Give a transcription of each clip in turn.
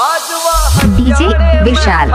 DJ Vishal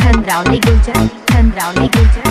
Khandrawali Gurjar